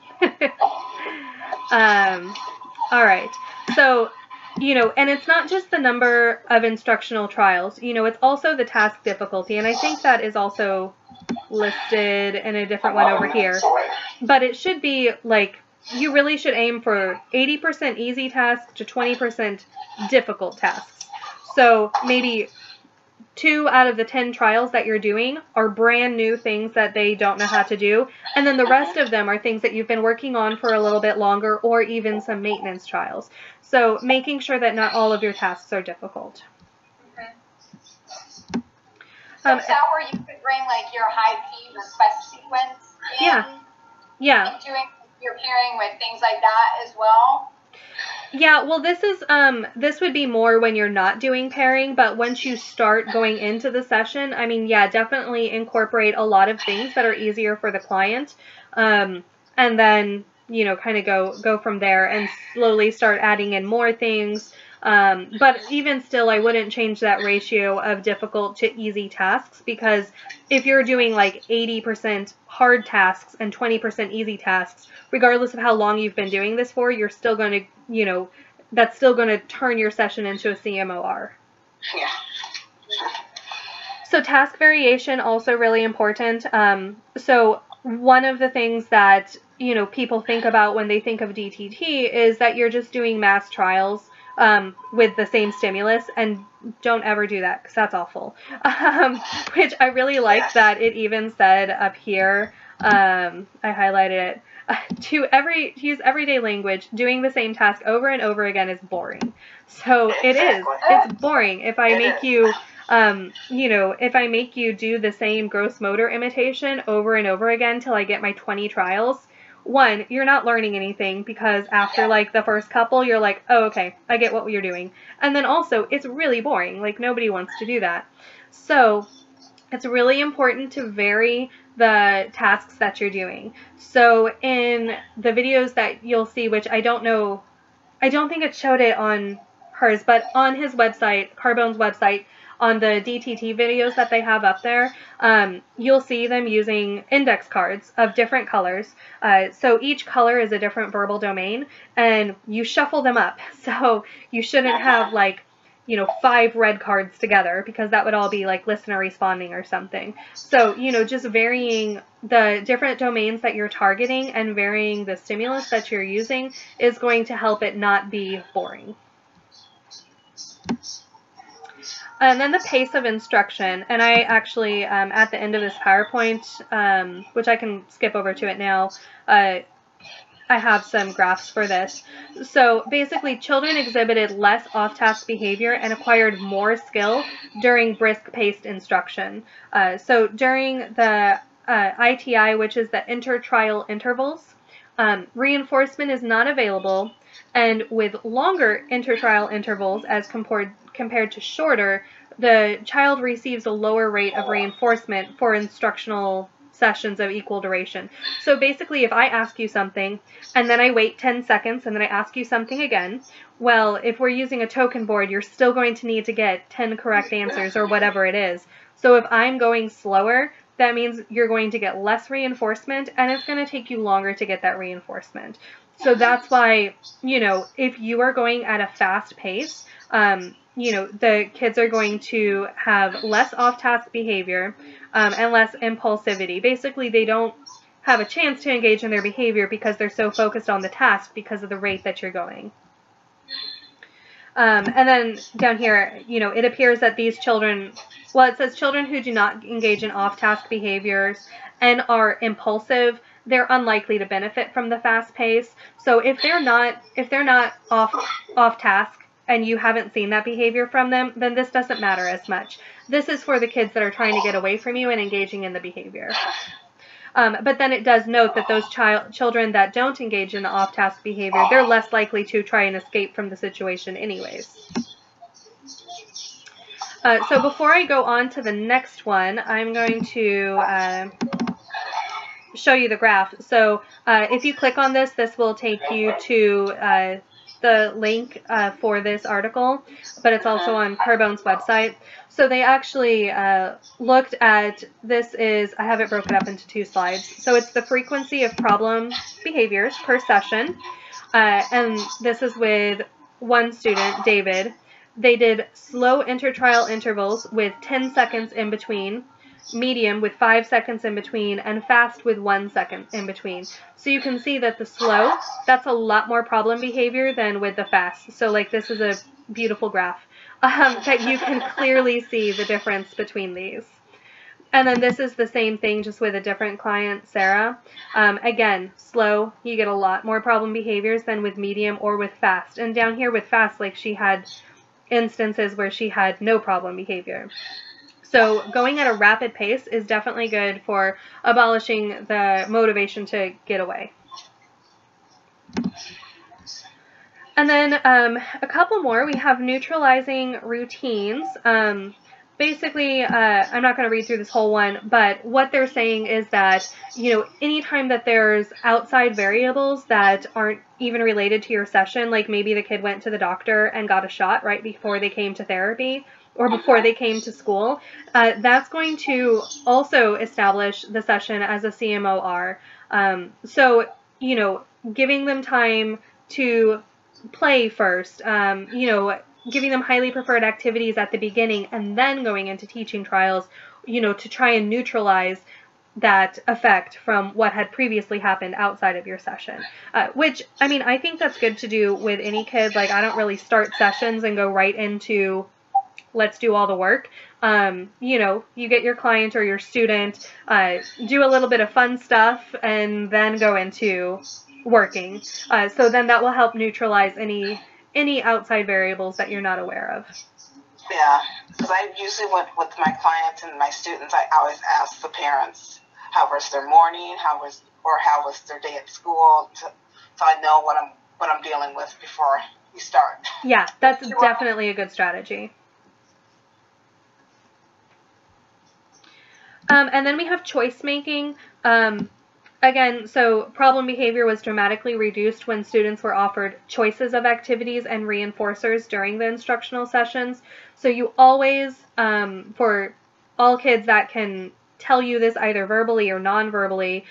All right. So, you know, and it's not just the number of instructional trials. You know, it's also the task difficulty, and I think that is also listed in a different one over here, but it should be like, you really should aim for 80% easy tasks to 20% difficult tasks. So maybe 2 out of the 10 trials that you're doing are brand new things that they don't know how to do, and then the rest of them are things that you've been working on for a little bit longer, or even some maintenance trials. So making sure that not all of your tasks are difficult. So is that where you could bring like your high P request sequence in? Yeah. Yeah. And doing your pairing with things like that as well? Yeah, well, this is this would be more when you're not doing pairing, but once you start going into the session, I mean, yeah, definitely incorporate a lot of things that are easier for the client. And then, you know, kind of go from there and slowly start adding in more things. But even still, I wouldn't change that ratio of difficult to easy tasks, because if you're doing like 80% hard tasks and 20% easy tasks, regardless of how long you've been doing this for, you're still going to, you know, that's still going to turn your session into a CMO-R. Yeah. So task variation also really important. So one of the things that, you know, people think about when they think of DTT is that you're just doing mass trials. with the same stimulus, and don't ever do that because that's awful. Which I really like that it even said up here, I highlighted it, to use everyday language, doing the same task over and over again is boring. So it is. It's boring. If I make you, you know, if I make you do the same gross motor imitation over and over again till I get my 20 trials, one, you're not learning anything, because after like the first couple, you're like, oh, okay, I get what you're doing. And then also it's really boring. Like nobody wants to do that. So it's really important to vary the tasks that you're doing. So in the videos that you'll see, which I don't know, I don't think it showed it on hers, but on his website, Carbone's website, on the DTT videos that they have up there, you'll see them using index cards of different colors. So each color is a different verbal domain, and you shuffle them up. So you shouldn't have like, you know, 5 red cards together, because that would all be like listener responding or something. So, you know, just varying the different domains that you're targeting and varying the stimulus that you're using is going to help it not be boring. And then the pace of instruction, and I actually, at the end of this PowerPoint, which I can skip over to it now, I have some graphs for this. So basically, children exhibited less off-task behavior and acquired more skill during brisk-paced instruction. So during the ITI, which is the inter-trial intervals, reinforcement is not available, and with longer inter-trial intervals as compared to shorter, the child receives a lower rate of reinforcement for instructional sessions of equal duration. So basically, if I ask you something and then I wait 10 seconds and then I ask you something again, well, if we're using a token board, you're still going to need to get 10 correct answers or whatever it is. So if I'm going slower, that means you're going to get less reinforcement, and it's going to take you longer to get that reinforcement. So that's why, you know, if you are going at a fast pace, you know, the kids are going to have less off-task behavior and less impulsivity. Basically, they don't have a chance to engage in their behavior because they're so focused on the task because of the rate that you're going. And then down here, you know, it appears that these children, well, it says children who do not engage in off-task behaviors and are impulsive, they're unlikely to benefit from the fast pace. So if they're not off task, and you haven't seen that behavior from them, then this doesn't matter as much. This is for the kids that are trying to get away from you and engaging in the behavior. But then it does note that those children that don't engage in the off-task behavior, they're less likely to try and escape from the situation anyways. So before I go on to the next one, I'm going to show you the graph. So if you click on this, this will take you to the link for this article, but it's also on Carbone's website. So they actually looked at, this is, I have it broken up into 2 slides. So it's the frequency of problem behaviors per session. And this is with one student, David. They did slow intertrial intervals with 10 seconds in between, medium with 5 seconds in between, and fast with 1 second in between. So you can see that the slow, that's a lot more problem behavior than with the fast. So like this is a beautiful graph that you can clearly see the difference between these. And then this is the same thing, just with a different client, Sarah. Again, slow, you get a lot more problem behaviors than with medium or with fast. And down here with fast, like she had instances where she had no problem behavior. So going at a rapid pace is definitely good for abolishing the motivation to get away. And then a couple more. We have neutralizing routines. Basically, I'm not going to read through this whole one, but what they're saying is that, you know, anytime that there's outside variables that aren't even related to your session, like maybe the kid went to the doctor and got a shot right before they came to therapy, or before they came to school, that's going to also establish the session as a CMO-R. So, you know, giving them time to play first, you know, giving them highly preferred activities at the beginning and then going into teaching trials, you know, to try and neutralize that effect from what had previously happened outside of your session, which, I mean, I think that's good to do with any kid. Like, I don't really start sessions and go right into let's do all the work. You know, you get your client or your student, do a little bit of fun stuff, and then go into working. So then that will help neutralize any outside variables that you're not aware of. Yeah, because I usually with my clients and my students, I always ask the parents, how was their morning, how was their day at school, so I know what I'm dealing with before you start. Yeah, that's definitely a good strategy. And then we have choice making. Again, so problem behavior was dramatically reduced when students were offered choices of activities and reinforcers during the instructional sessions. So you always, for all kids that can tell you this either verbally or non-verbally,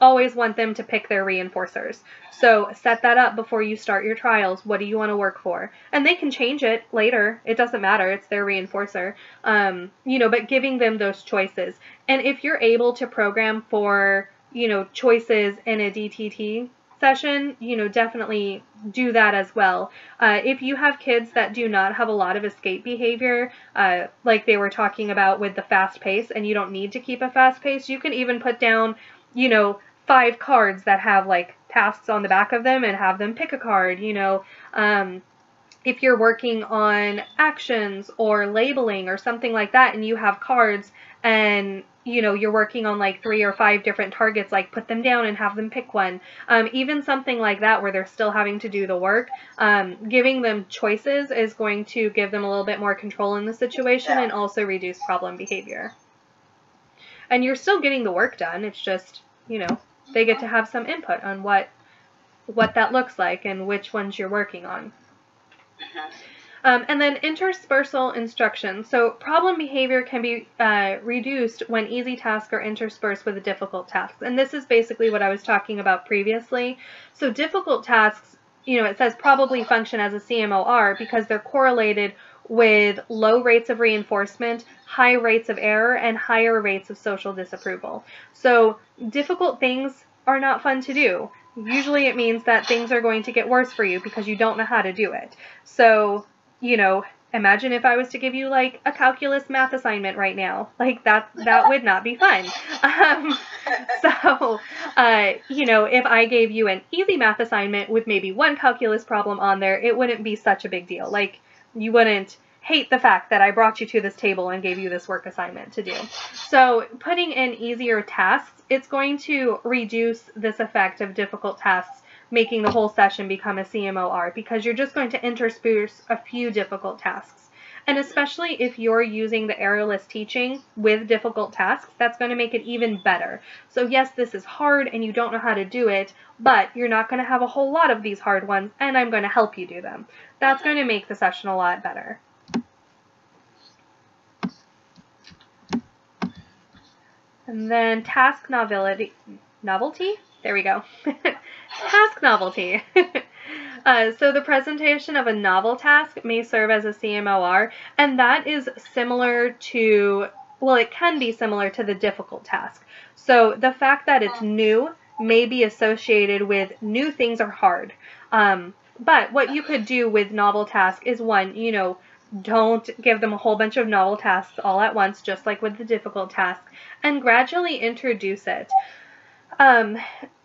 always want them to pick their reinforcers. So set that up before you start your trials. What do you want to work for? And they can change it later. It doesn't matter. It's their reinforcer. You know, but giving them those choices. And if you're able to program for, you know, choices in a DTT session, you know, definitely do that as well. If you have kids that do not have a lot of escape behavior, like they were talking about with the fast pace, and you don't need to keep a fast pace, you can even put down, you know, 5 cards that have like tasks on the back of them and have them pick a card, you know. If you're working on actions or labeling or something like that, and you have cards and, you know, you're working on like 3 or 5 different targets, like put them down and have them pick one. Even something like that where they're still having to do the work, giving them choices is going to give them a little bit more control in the situation and also reduce problem behavior. And you're still getting the work done. It's just, you know, they get to have some input on what that looks like and which ones you're working on. And then interspersal instruction. So problem behavior can be reduced when easy tasks are interspersed with difficult tasks. And this is basically what I was talking about previously. So difficult tasks, you know, it says probably function as a CMO-R because they're correlated with low rates of reinforcement, high rates of error, and higher rates of social disapproval. So difficult things are not fun to do. Usually it means that things are going to get worse for you because you don't know how to do it. So, you know, imagine if I was to give you like a calculus math assignment right now, like that would not be fun. You know, if I gave you an easy math assignment with maybe one calculus problem on there, it wouldn't be such a big deal. Like, you wouldn't hate the fact that I brought you to this table and gave you this work assignment to do. So putting in easier tasks, it's going to reduce this effect of difficult tasks, making the whole session become a CMO-R, because you're just going to intersperse a few difficult tasks. And especially if you're using the errorless teaching with difficult tasks, that's going to make it even better. So yes, this is hard and you don't know how to do it, but you're not going to have a whole lot of these hard ones, and I'm going to help you do them. That's going to make the session a lot better. And then task novelty? There we go. Task novelty. So the presentation of a novel task may serve as a CMO-R, and that is similar to, well, it can be similar to the difficult task. So the fact that it's new may be associated with new things are hard. But what you could do with novel task is, one, you know, don't give them a whole bunch of novel tasks all at once, just like with the difficult task, and gradually introduce it.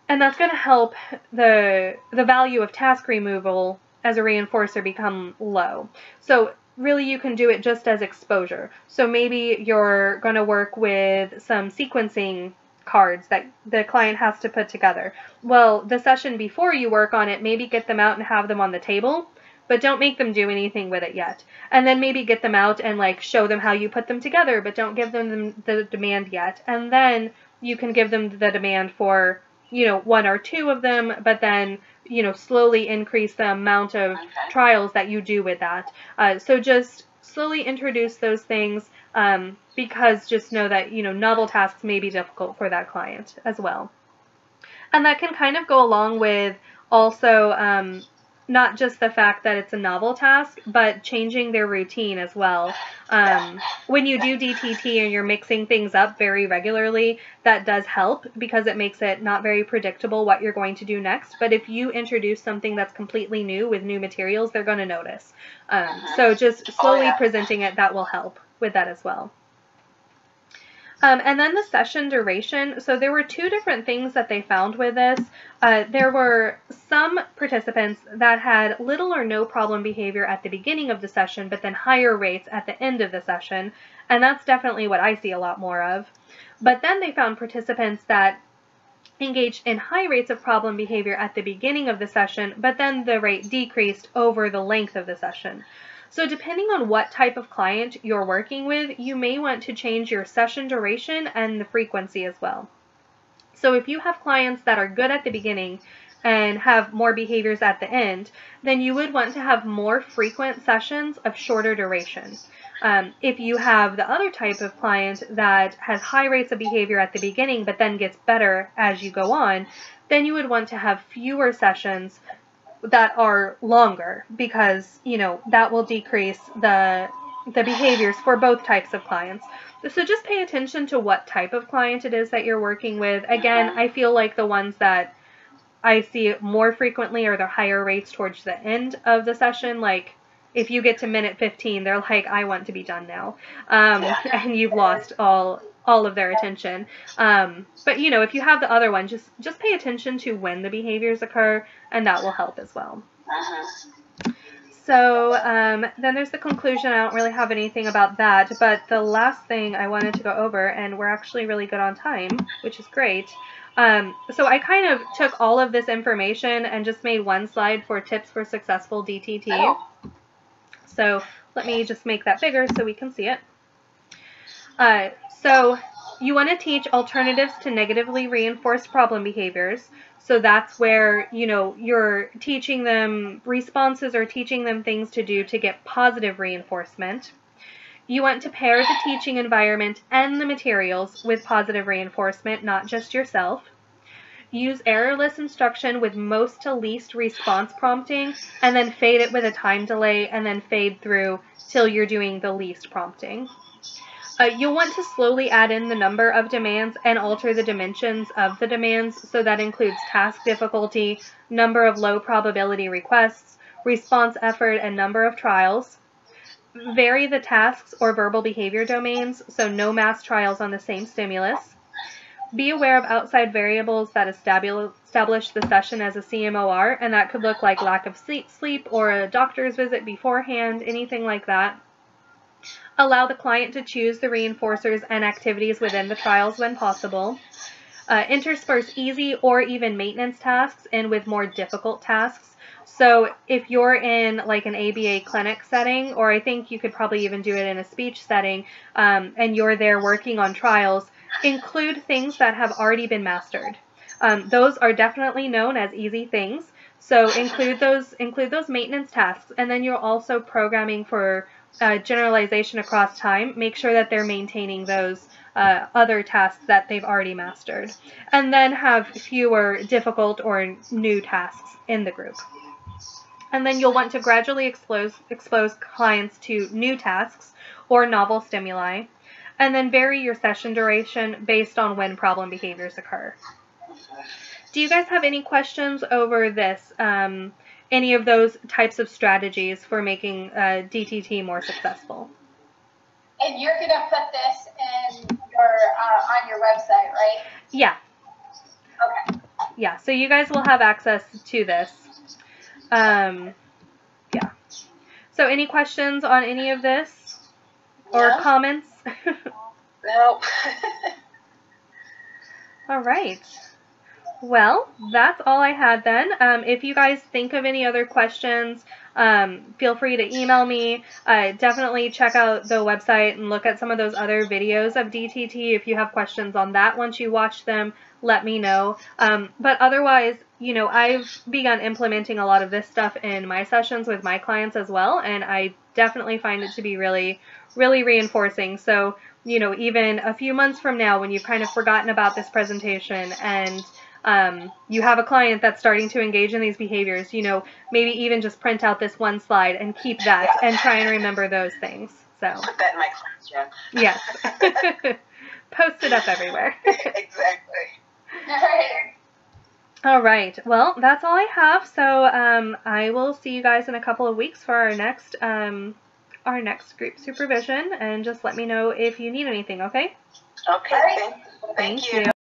And that's going to help the value of task removal as a reinforcer become low. So really you can do it just as exposure. So maybe you're going to work with some sequencing cards that the client has to put together. Well, the session before you work on it, maybe get them out and have them on the table, but don't make them do anything with it yet. And then maybe get them out and like show them how you put them together, but don't give them the demand yet. And then you can give them the demand for, you know, 1 or 2 of them, but then, you know, slowly increase the amount of trials that you do with that. So just slowly introduce those things, because just know that, you know, novel tasks may be difficult for that client as well. And that can kind of go along with also not just the fact that it's a novel task, but changing their routine as well. When you do DTT and you're mixing things up very regularly, that does help because it makes it not very predictable what you're going to do next. But if you introduce something that's completely new with new materials, they're going to notice. So just slowly presenting it, that will help with that as well. And then the session duration. So there were two different things that they found with this. There were some participants that had little or no problem behavior at the beginning of the session, but then higher rates at the end of the session. And that's definitely what I see a lot more of. But then they found participants that engaged in high rates of problem behavior at the beginning of the session, but then the rate decreased over the length of the session. So depending on what type of client you're working with, you may want to change your session duration and the frequency as well. So if you have clients that are good at the beginning and have more behaviors at the end, then you would want to have more frequent sessions of shorter duration. If you have the other type of client that has high rates of behavior at the beginning but then gets better as you go on, then you would want to have fewer sessions that are longer, because you know that will decrease the behaviors for both types of clients. So just pay attention to what type of client it is that you're working with. Again, I feel like the ones that I see more frequently are the higher rates towards the end of the session. Like if you get to minute 15, they're like, I want to be done now, and you've lost all of their attention. But you know, if you have the other one, just pay attention to when the behaviors occur, and that will help as well. So then there's the conclusion. I don't really have anything about that, but the last thing I wanted to go over, and we're actually really good on time, which is great. So I kind of took all of this information and just made one slide for tips for successful DTT. So let me just make that bigger so we can see it. So you want to teach alternatives to negatively reinforced problem behaviors. So that's where, you know, you're teaching them responses or teaching them things to do to get positive reinforcement. You want to pair the teaching environment and the materials with positive reinforcement, not just yourself. Use errorless instruction with most to least response prompting, and then fade it with a time delay, and then fade through till you're doing the least prompting. You'll want to slowly add in the number of demands and alter the dimensions of the demands, so that includes task difficulty, number of low probability requests, response effort, and number of trials. Vary the tasks or verbal behavior domains, so no mass trials on the same stimulus. Be aware of outside variables that establish the session as a CMO-R, and that could look like lack of sleep or a doctor's visit beforehand, anything like that. Allow the client to choose the reinforcers and activities within the trials when possible. Intersperse easy or even maintenance tasks in with more difficult tasks. So if you're in like an ABA clinic setting, or I think you could probably even do it in a speech setting, and you're there working on trials, include things that have already been mastered. Those are definitely known as easy things. So include those maintenance tasks, and then you're also programming for generalization across time. Make sure that they're maintaining those other tasks that they've already mastered, and then have fewer difficult or new tasks in the group. And then you'll want to gradually expose clients to new tasks or novel stimuli, and then vary your session duration based on when problem behaviors occur. Do you guys have any questions over this? Any of those types of strategies for making DTT more successful? And you're going to put this in your, on your website, right? Yeah. Okay. Yeah, so you guys will have access to this. Yeah. So any questions on any of this? No. Or comments? No. All right. Well, that's all I had then. If you guys think of any other questions, feel free to email me. Definitely check out the website and look at some of those other videos of DTT. If you have questions on that once you watch them, let me know. But otherwise, you know, I've begun implementing a lot of this stuff in my sessions with my clients as well, and I definitely find it to be really, really reinforcing. So, you know, even a few months from now when you've kind of forgotten about this presentation and you have a client that's starting to engage in these behaviors, you know, maybe even just print out this one slide and keep that and try and remember those things. So put that in my classroom. Yes. Post it up everywhere. Exactly. All right. Well, that's all I have. So I will see you guys in a couple of weeks for our next group supervision, and just let me know if you need anything. Okay. Okay. Thank you.